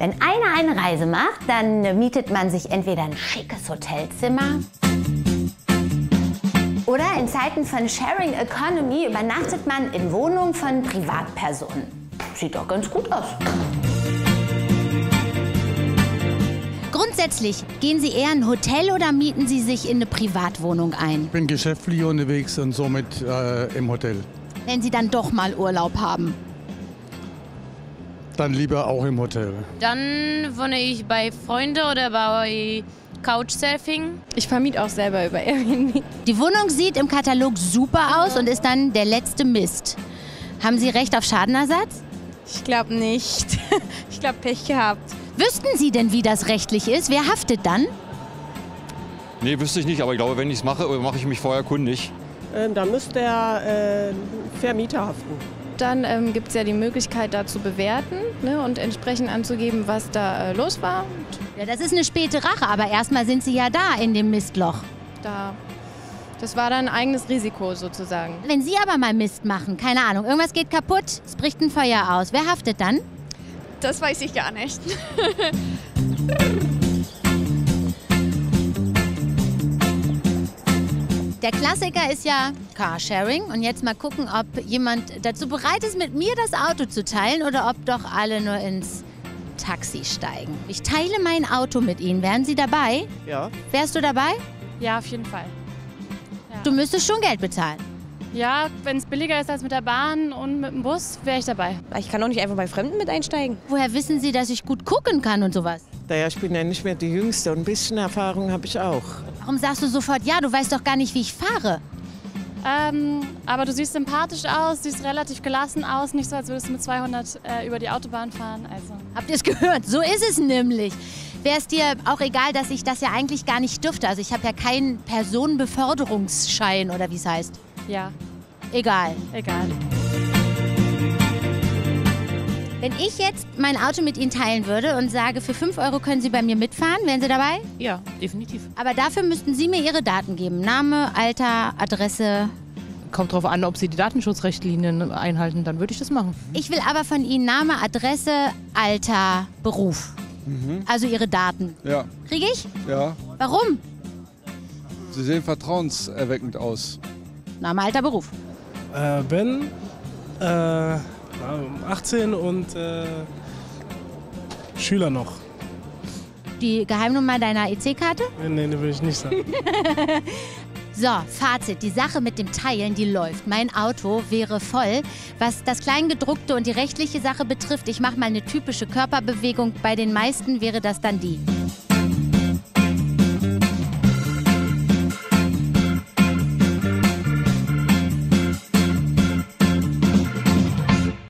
Wenn einer eine Reise macht, dann mietet man sich entweder ein schickes Hotelzimmer oder in Zeiten von Sharing Economy übernachtet man in Wohnungen von Privatpersonen. Sieht doch ganz gut aus. Grundsätzlich, gehen Sie eher in ein Hotel oder mieten Sie sich in eine Privatwohnung ein? Ich bin geschäftlich unterwegs und somit im Hotel. Wenn Sie dann doch mal Urlaub haben? Dann lieber auch im Hotel. Dann wohne ich bei Freunden oder bei Couchsurfing. Ich vermiete auch selber über Airbnb. Die Wohnung sieht im Katalog super aus und ist dann der letzte Mist. Haben Sie Recht auf Schadenersatz? Ich glaube nicht. Ich glaube, Pech gehabt. Wüssten Sie denn, wie das rechtlich ist? Wer haftet dann? Nee, wüsste ich nicht. Aber ich glaube, wenn ich es mache, mache ich mich vorher kundig. Dann müsste der Vermieter haften. Dann gibt es ja die Möglichkeit, da zu bewerten, ne, und entsprechend anzugeben, was da los war. Ja, das ist eine späte Rache, aber erstmal sind Sie ja da in dem Mistloch. Da. Das war dann ein eigenes Risiko sozusagen. Wenn Sie aber mal Mist machen, keine Ahnung, irgendwas geht kaputt, es bricht ein Feuer aus, wer haftet dann? Das weiß ich gar nicht. Der Klassiker ist ja Carsharing und jetzt mal gucken, ob jemand dazu bereit ist, mit mir das Auto zu teilen oder ob doch alle nur ins Taxi steigen. Ich teile mein Auto mit Ihnen. Wären Sie dabei? Ja. Wärst du dabei? Ja, auf jeden Fall. Ja. Du müsstest schon Geld bezahlen. Ja, wenn es billiger ist als mit der Bahn und mit dem Bus, wäre ich dabei. Ich kann auch nicht einfach bei Fremden mit einsteigen. Woher wissen Sie, dass ich gut gucken kann und sowas? Naja, ich bin ja nicht mehr die Jüngste und ein bisschen Erfahrung habe ich auch. Warum sagst du sofort ja? Du weißt doch gar nicht, wie ich fahre. Aber du siehst sympathisch aus, siehst relativ gelassen aus. Nicht so, als würdest du mit 200 über die Autobahn fahren. Also. Habt ihr es gehört? So ist es nämlich. Wäre es dir auch egal, dass ich das ja eigentlich gar nicht dürfte? Also ich habe ja keinen Personenbeförderungsschein oder wie es heißt. Ja. Egal. Egal. Wenn ich jetzt mein Auto mit Ihnen teilen würde und sage, für 5 € können Sie bei mir mitfahren, wären Sie dabei? Ja, definitiv. Aber dafür müssten Sie mir Ihre Daten geben. Name, Alter, Adresse. Kommt drauf an, ob Sie die Datenschutzrichtlinien einhalten, dann würde ich das machen. Ich will aber von Ihnen Name, Adresse, Alter, Beruf. Mhm. Also Ihre Daten. Ja. Kriege ich? Ja. Warum? Sie sehen vertrauenserweckend aus. Name, Alter, Beruf. Ben, 18 und Schüler noch. Die Geheimnummer deiner EC-Karte? Nein, die will ich nicht sagen. So, Fazit. Die Sache mit dem Teilen, die läuft. Mein Auto wäre voll. Was das Kleingedruckte und die rechtliche Sache betrifft, ich mache mal eine typische Körperbewegung. Bei den meisten wäre das dann die.